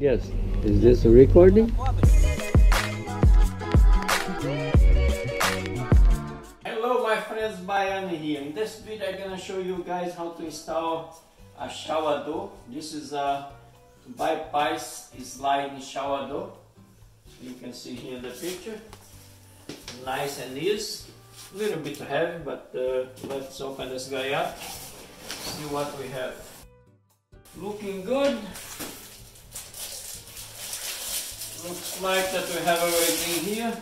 Yes. Is this a recording? Hello my friends, Bayani here. In this video I'm gonna show you guys how to install a shower door. This is a bypass sliding shower door. You can see here the picture. Nice and easy. A little bit heavy, but let's open this guy up. See what we have. Looking good. Looks like that we have everything here.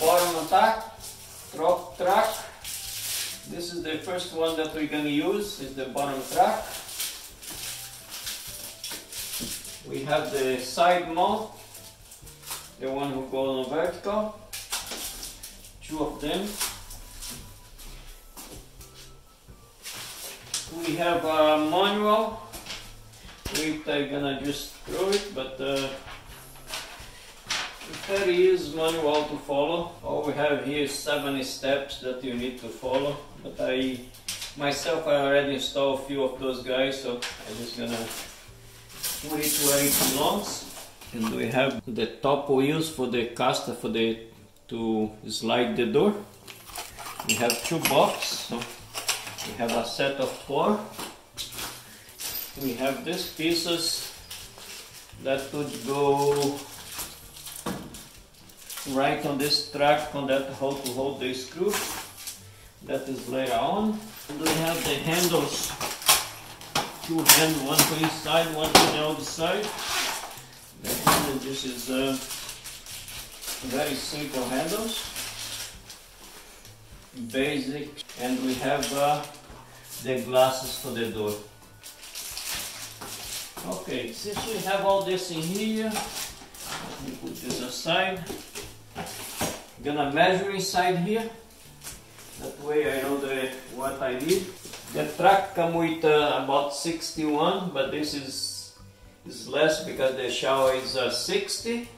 Bottom attack, top track. This is the first one that we're gonna use, is the bottom track. We have the side mount, the one who goes on vertical. Two of them. We have a manual. We're gonna just throw it, but there is manual to follow. All we have here is 7 steps that you need to follow. But I already installed a few of those guys, so I'm just gonna put it where it belongs. And we have the top wheels for the caster to slide the door. We have 2 boxes. So we have a set of 4. We have these pieces that could go right on this track, on that hole to hold the screw. That is later on. And we have the handles, 2 handles, one to each side, one to the other side. The handle, this is very simple handles, basic. And we have the glasses for the door. Okay, since we have all this in here, let me put this aside. I'm gonna measure inside here, that way I know what I need. The track comes with about 61, but this is less because the shower is 60.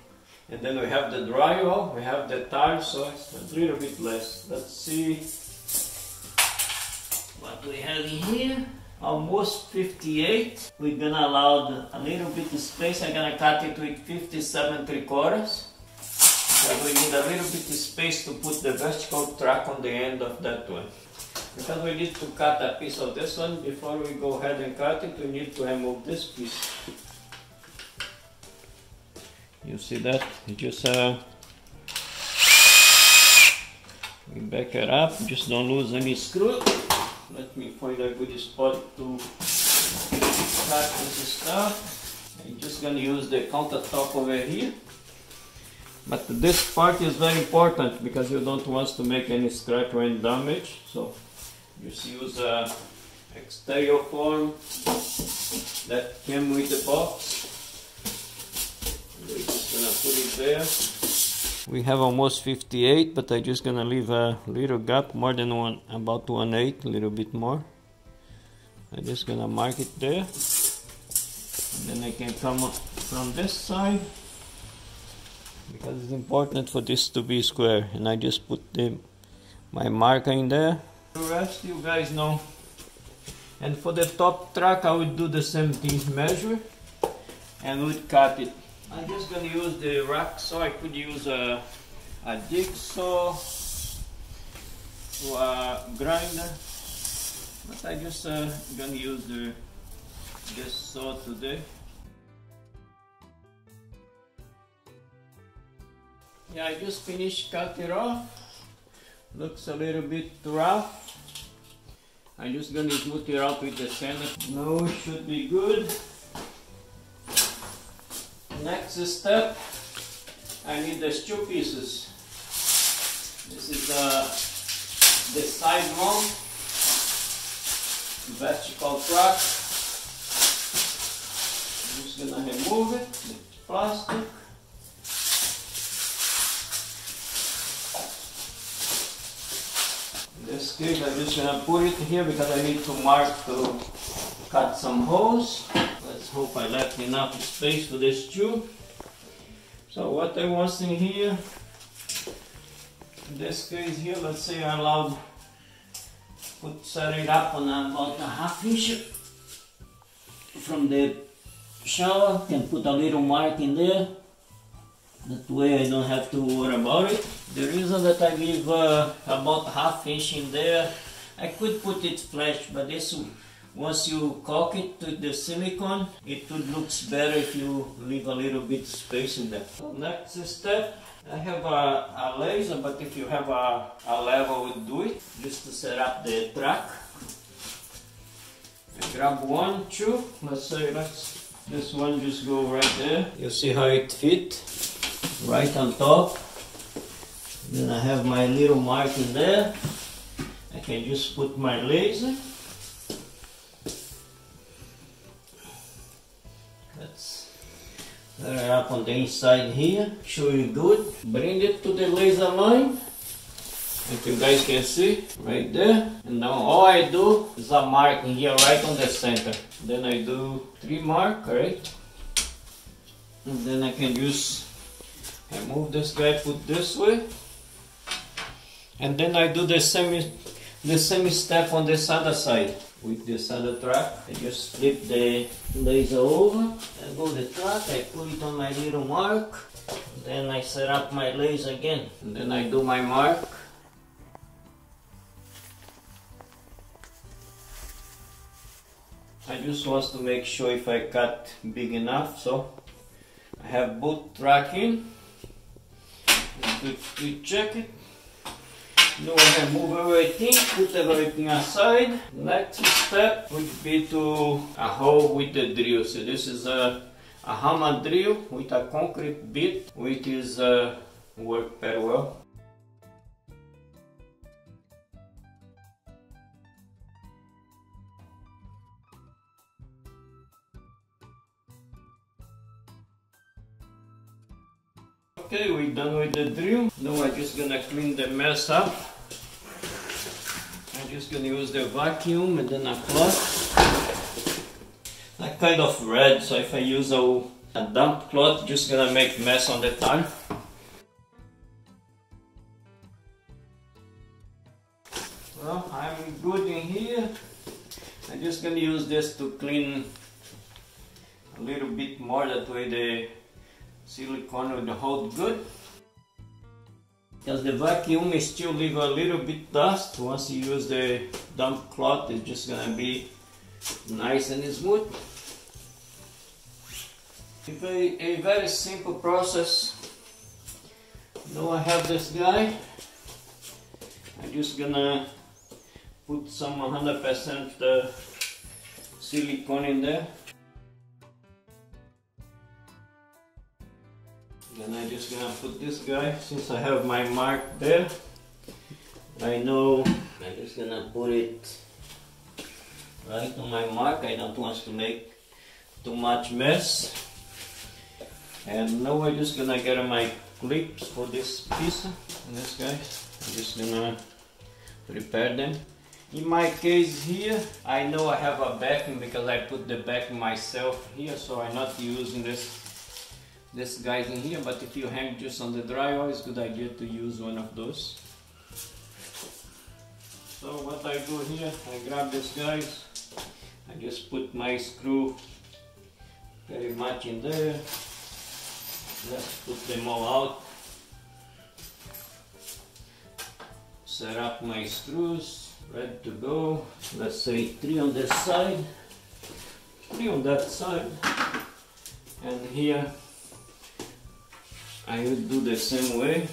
And then we have the drywall, we have the tile, so it's a little bit less. Let's see what we have in here. Almost 58. We're gonna allow a little bit of space. I'm gonna cut it with 57 3/4. So we need a little bit of space to put the vertical track on the end of that one. Because we need to cut a piece of this one, before we go ahead and cut it, we need to remove this piece. You see that? You just back it up, just don't lose any screw. Let me find a good spot to cut this stuff. I'm just gonna use the countertop over here. But this part is very important because you don't want to make any scratch or any damage. So just use a exterior form that came with the box. Put it there. We have almost 58, but I'm just gonna leave a little gap, more than one, about 1/8, a little bit more. I'm just gonna mark it there. And then I can come up from this side, because it's important for this to be square. And I just put my marker in there. The rest you guys know. And for the top track, I would do the same thing, measure, and would cut it. I'm just going to use the rack saw. I could use a jigsaw or a grinder, but I just going to use this saw today. Yeah, I just finished cutting it off. Looks a little bit rough. I'm just going to smooth it out with the sander. Now it should be good. Next step, I need these 2 pieces. This is the side mount, vertical track. I'm just gonna remove it with plastic. In this case, I'm just gonna put it here because I need to mark to cut some holes. Hope I left enough space for this tube. So what I was in here, in this case here, let's say I allowed set it up on about a 1/2 inch from the shower, can put a little mark in there, that way I don't have to worry about it. The reason that I leave about ½ inch in there, I could put it flat, but this, once you caulk it to the silicone, it would look better if you leave a little bit space in there. Next step, I have a laser, but if you have a level, would do it, just to set up the track. I grab one, two, let's say this one just go right there. You see how it fits, right on top. Then I have my little mark in there. I can just put my laser. That's up on the inside here. Show you good. Bring it to the laser line. If you guys can see, right there. And now all I do is a mark here right on the center. Then I do 3 marks, right? And then I can just remove this guy, put this way. And then I do the same step on this other side with this other track. I just flip the laser over, I go the track, I put it on my little mark, then I set up my laser again, and then I do my mark. I just want to make sure if I cut big enough, so I have both track in, we check it. Now I remove everything, put everything aside. Next step would be to a hole with the drill. So this is a hammer drill with a concrete bit, which is work very well. Okay, we're done with the drill. Now I'm just gonna clean the mess up. I'm just gonna use the vacuum and then a cloth. I'm kind of red, so if I use a damp cloth, just gonna make mess on the tile. Well, I'm good in here. I'm just gonna use this to clean a little bit more, that way the silicone will hold good, because the vacuum still leaves a little bit dust. Once you use the damp cloth, it's just gonna be nice and smooth. It's a very simple process. Now I have this guy. I'm just gonna put some 100% silicone in there. Then I'm just gonna put this guy, since I have my mark there, I know I'm just gonna put it right on my mark. I don't want to make too much mess. And now I'm just gonna get my clips for this piece and this guy. I'm just gonna prepare them. In my case here, I know I have a backing because I put the backing myself here, so I'm not using this guy's in here, but if you hang just on the drywall, it's a good idea to use one of those. So what I do here, I grab this guys, I just put my screw very much in there, just put them all out, set up my screws, ready to go. Let's say 3 on this side, 3 on that side, and here I will do the same way.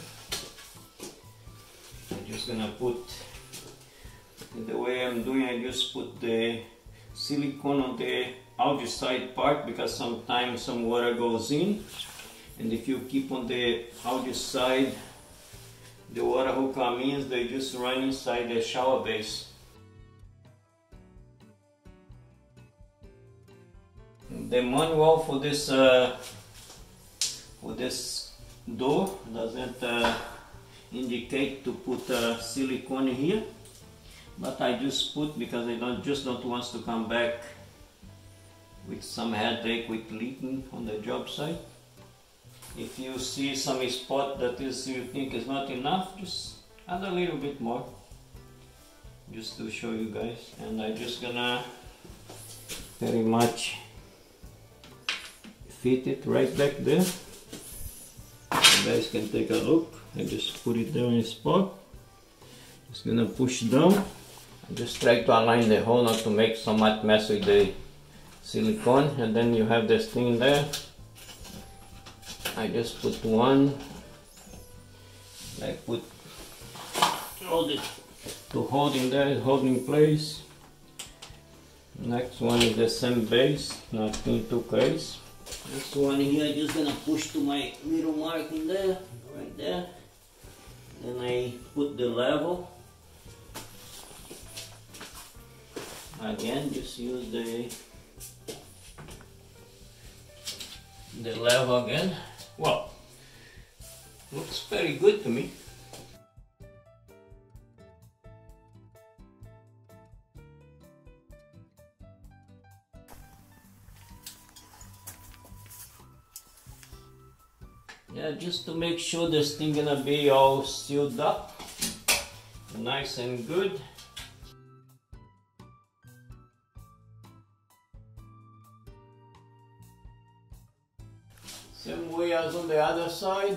I'm just gonna put, the way I'm doing, I just put the silicone on the outside part, because sometimes some water goes in, and if you keep on the outside, the water who comes in, they just run inside the shower base. The manual for this door doesn't indicate to put silicone here, but I just put because I just don't want to come back with some headache with leaking on the job site. If you see some spot that is you think is not enough, just add a little bit more, just to show you guys. And I'm just gonna very much fit it right back there. You guys can take a look. I just put it there in its spot. Just gonna push down. I just try to align the hole, not to make so much mess with the silicone. And then you have this thing there. I just put one. I put all this to hold in there, hold in place. Next one is the same base, nothing too crazy. This one here, I'm just gonna push to my little mark in there, right there. Then I put the level. Again, just use the level again. Well, looks very good to me. Yeah, just to make sure this thing gonna be all sealed up, nice and good. Same way as on the other side,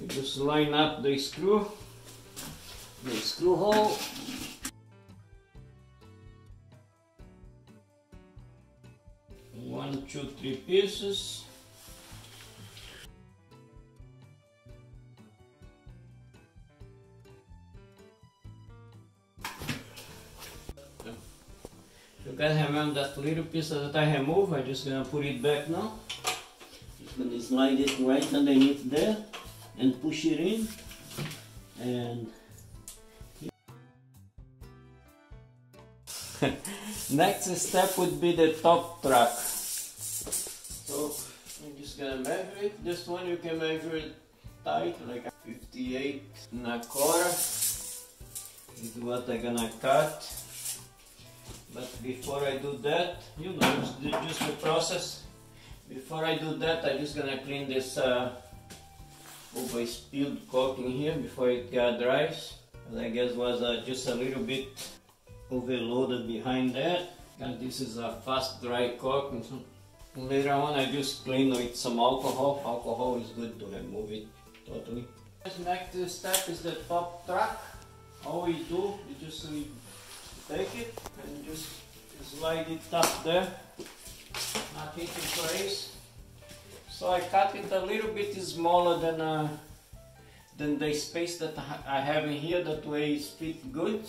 we just line up the screw hole. One, two, three pieces. You guys remember that little piece that I removed? I'm just gonna put it back now. Just gonna slide it right underneath there and push it in. And next step would be the top track. So I'm just gonna measure it. This one you can measure it tight, like 58¼ is what I'm gonna cut. But before I do that, you know, just the process. Before I do that, I'm just gonna clean this over-spilled cork in here before it dries. And I guess was just a little bit overloaded behind that. And this is a fast dry cork. Later on, I just clean with some alcohol. Alcohol is good to remove it totally. Next step is the top track. All we do is just take it and just slide it up there, knock it in place. So I cut it a little bit smaller than the space that I have in here, that way it fits good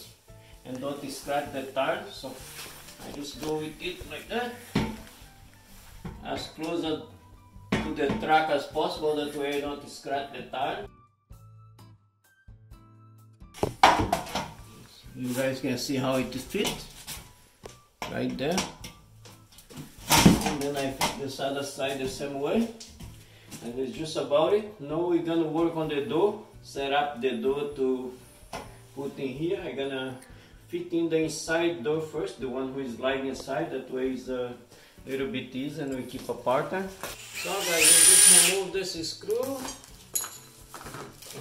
and don't scratch the tire. So I just go with it like that, as close to the track as possible, that way I don't scratch the tire. You guys can see how it fits, right there. And then I fit this other side the same way. And it's just about it. Now we're gonna work on the door, set up the door to put in here. I'm gonna fit in the inside door first, the one who is lying inside, that way is a little bit easy and we keep apart. So guys, we just remove this screw,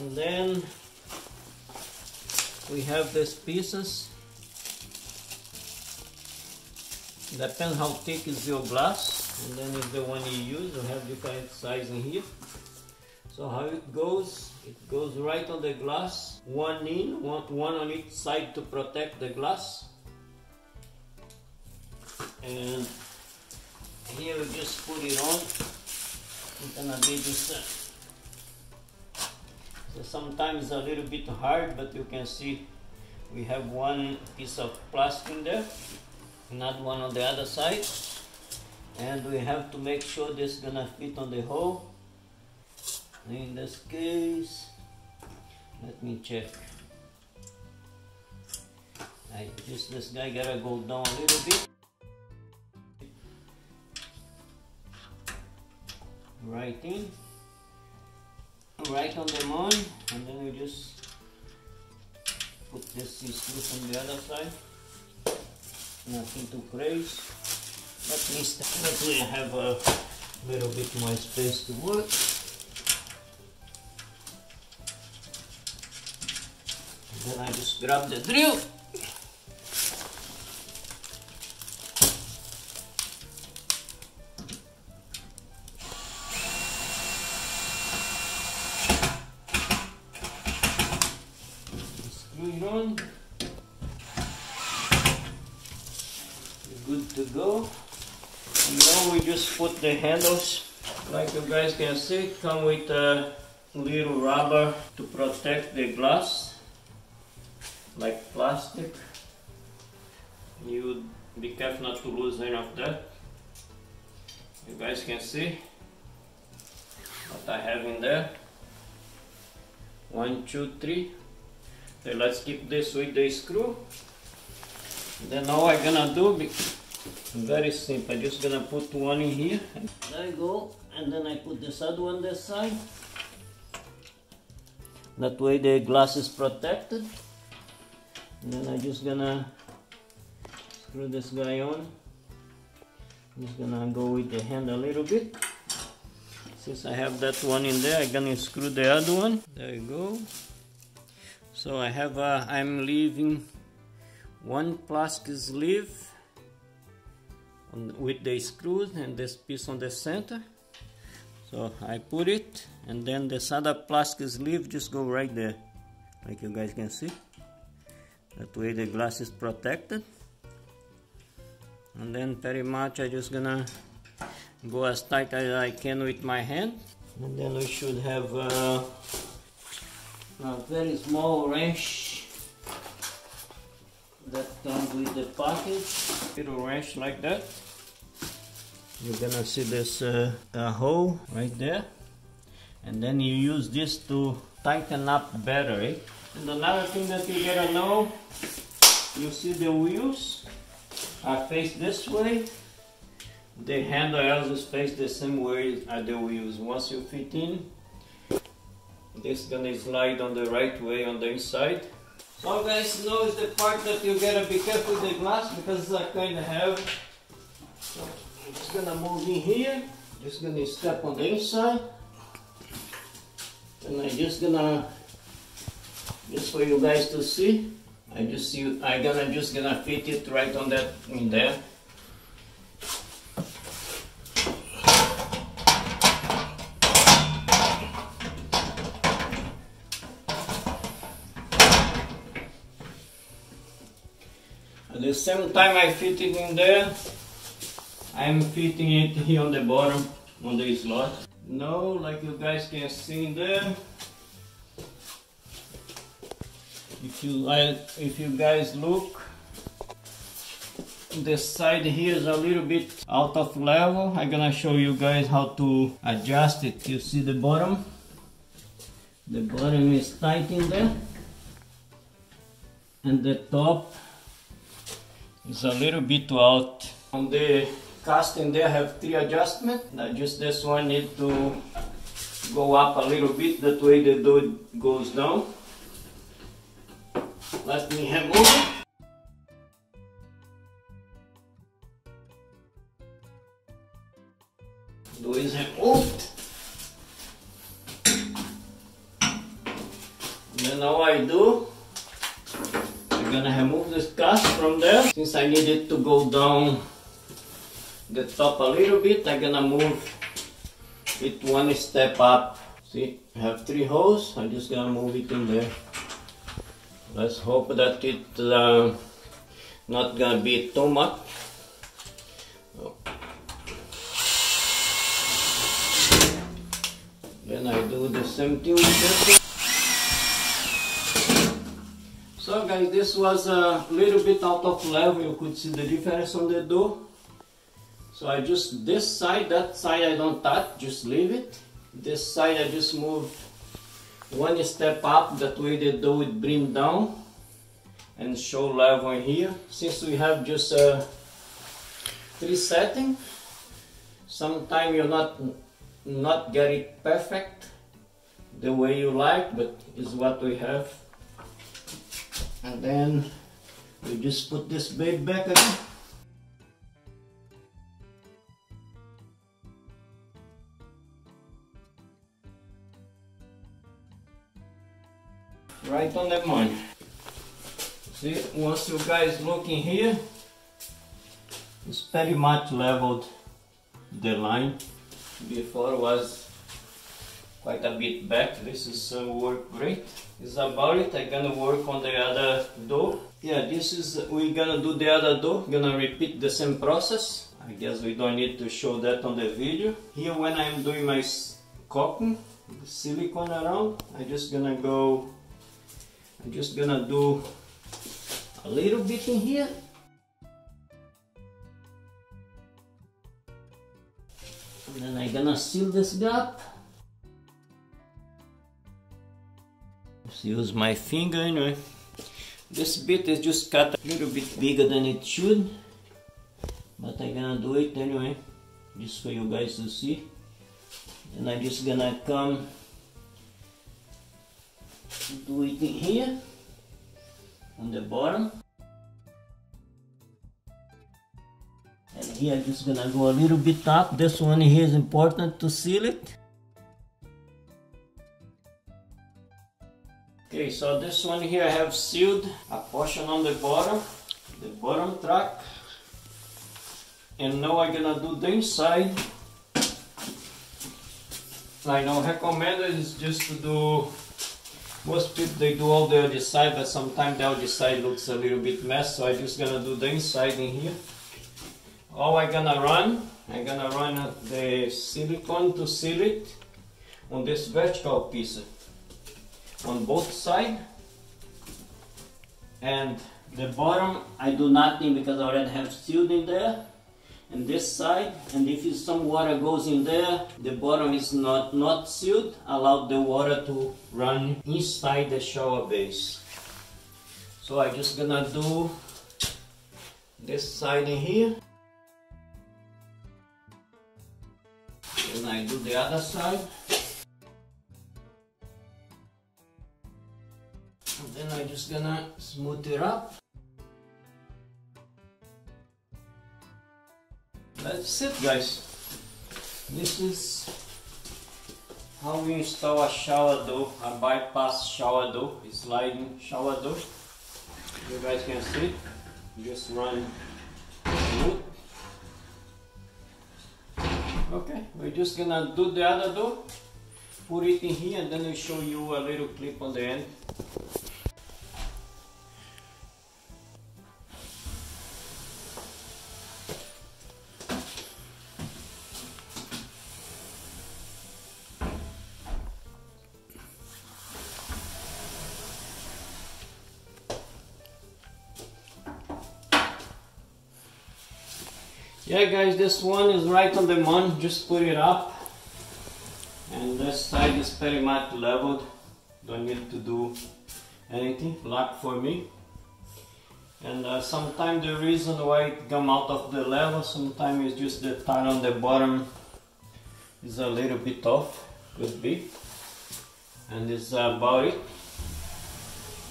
and then we have these pieces. Depends how thick is your glass, and then is the one you use. You have different size in here. So how it goes right on the glass. One in, one on each side to protect the glass. And here we just put it on. It's gonna be this. Sometimes a little bit hard, but you can see we have one piece of plastic in there, another one on the other side, and we have to make sure this is gonna fit on the hole. In this case, let me check. I just this guy gotta go down a little bit, right in. Right on the moon, and then we just put this screw on the other side. Nothing too crazy, but at least that we have a little bit more space to work. And then I just grab the drill. just put the handles, like you guys can see, come with a little rubber to protect the glass, like plastic. You be careful not to lose any of that. You guys can see what I have in there. 1, 2, 3. Okay, let's keep this with the screw. Then all I'm gonna do is very simple. I'm just gonna put one in here. There you go. And then I put this other one this side. That way the glass is protected. And then I'm just gonna screw this guy on. I'm just gonna go with the hand a little bit. Since I have that one in there, I'm gonna screw the other one. There you go. So I have I'm leaving one plastic sleeve with the screws and this piece on the center. So I put it, and then this other plastic sleeve just go right there, like you guys can see. That way the glass is protected. And then pretty much I just gonna go as tight as I can with my hand. And then we should have a very small wrench that comes with the package. Little wrench like that. You're gonna see this hole right there, and then you use this to tighten up the battery. And another thing that you gotta know, you see the wheels are faced this way. The handle also is faced the same way as the wheels. Once you fit in, this is gonna slide on the right way on the inside. So guys, now is the part that you gotta be careful with the glass, because I kinda have. So I'm just gonna move in here, just gonna step on the inside, and I'm just gonna, just for you guys to see, I'm just gonna fit it right on that in there. At the same time I fit it in there, I'm fitting it here on the bottom, on the slot. Now, like you guys can see in there, if you guys look, the side here is a little bit out of level. I'm gonna show you guys how to adjust it. You see the bottom? The bottom is tight in there, and the top is a little bit out. On the casting there I have 3 adjustments. Now just this one need to go up a little bit, that way the door goes down. Let me remove it. Door is removed. And then now I do, I'm gonna remove this cast from there. Since I need it to go down the top a little bit, I'm gonna move it one step up. See, I have 3 holes, I'm just gonna move it in there. Let's hope that it's not gonna be too much. Oh. Then I do the same thing with this. So guys, this was a little bit out of level, you could see the difference on the door. So I just, this side, that side I don't touch, just leave it. This side I just move one step up, that way the door would bring down and show level in here. Since we have just 3 settings, sometimes you're not get it perfect the way you like, but is what we have. And then we just put this baby back again. Right on the money. See, once you guys look in here, it's pretty much leveled the line. Before was quite a bit back. This is work great. It's about it. I'm gonna work on the other door. Yeah, this is, we're gonna do the other door. Gonna repeat the same process. I guess we don't need to show that on the video. Here, when I'm doing my caulking, the silicone around, I'm just gonna do a little bit in here. And then I'm gonna seal this gap. Just use my finger anyway. This bit is just cut a little bit bigger than it should, but I'm gonna do it anyway, just for you guys to see. And I'm just gonna come do it in here, on the bottom. And here I'm just gonna go a little bit up. This one here is important to seal it. Okay, so this one here I have sealed a portion on the bottom track. And now I'm gonna do the inside. I know recommended is just to do, most people they do all the other side, but sometimes the other side looks a little bit messed, so I'm just gonna do the inside in here. All I'm gonna run the silicone to seal it on this vertical piece on both sides, and the bottom I do nothing because I already have sealed in there. And this side, and if some water goes in there, the bottom is not sealed, allow the water to run inside the shower base. So I'm just gonna do this side in here, and I do the other side, and then I'm just gonna smooth it up. That's it, guys. This is how we install a shower door, a bypass shower door, a sliding shower door. You guys can see, just run through. Okay, we're just gonna do the other door, put it in here, and then I'll show you a little clip on the end. Yeah, guys, this one is right on the month, just put it up, and this side is pretty much leveled, don't need to do anything, luck for me. And sometimes the reason why it come out of the level, sometimes it's just the tile on the bottom is a little bit off, could be, and it's about it,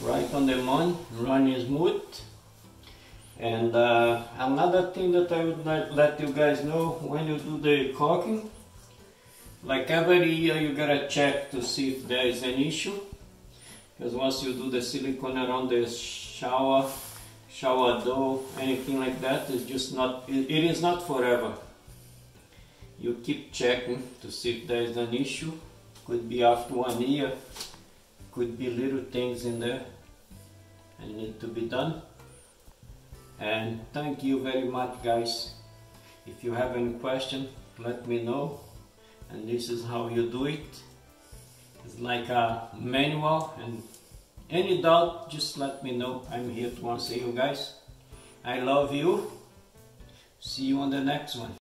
right on the month, running smooth. And another thing that I would like let you guys know, when you do the caulking, like every year you gotta check to see if there is an issue, because once you do the silicone around the shower door, anything like that, it's just not, it is not forever. You keep checking to see if there is an issue. Could be after 1 year, could be little things in there and need to be done. And thank you very much, guys. If you have any question, let me know. And this is how you do it. It's like a manual, and any doubt, just let me know. I'm here to answer you guys. I love you. See you on the next one.